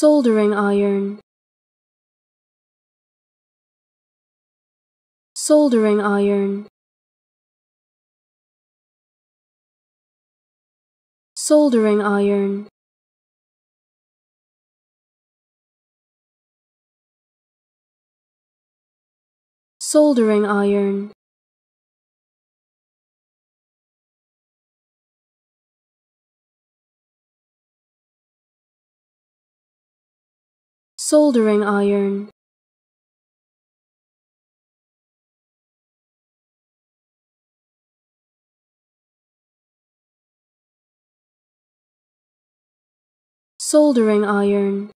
Soldering iron. Soldering iron. Soldering iron. Soldering iron. Soldering iron. Soldering iron.